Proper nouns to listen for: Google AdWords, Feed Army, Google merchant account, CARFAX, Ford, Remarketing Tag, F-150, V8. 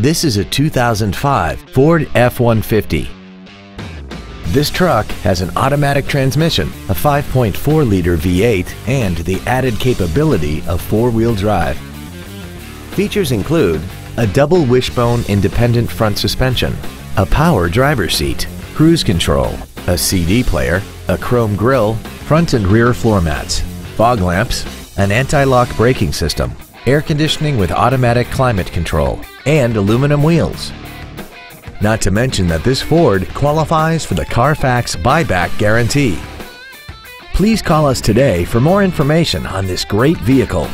This is a 2005 Ford F-150. This truck has an automatic transmission, a 5.4-liter V8, and the added capability of four-wheel drive. Features include a double wishbone independent front suspension, a power driver's seat, cruise control, a CD player, a chrome grille, front and rear floor mats, fog lamps, an anti-lock braking system, air conditioning with automatic climate control, and aluminum wheels. Not to mention that this Ford qualifies for the CARFAX buyback guarantee. Please call us today for more information on this great vehicle.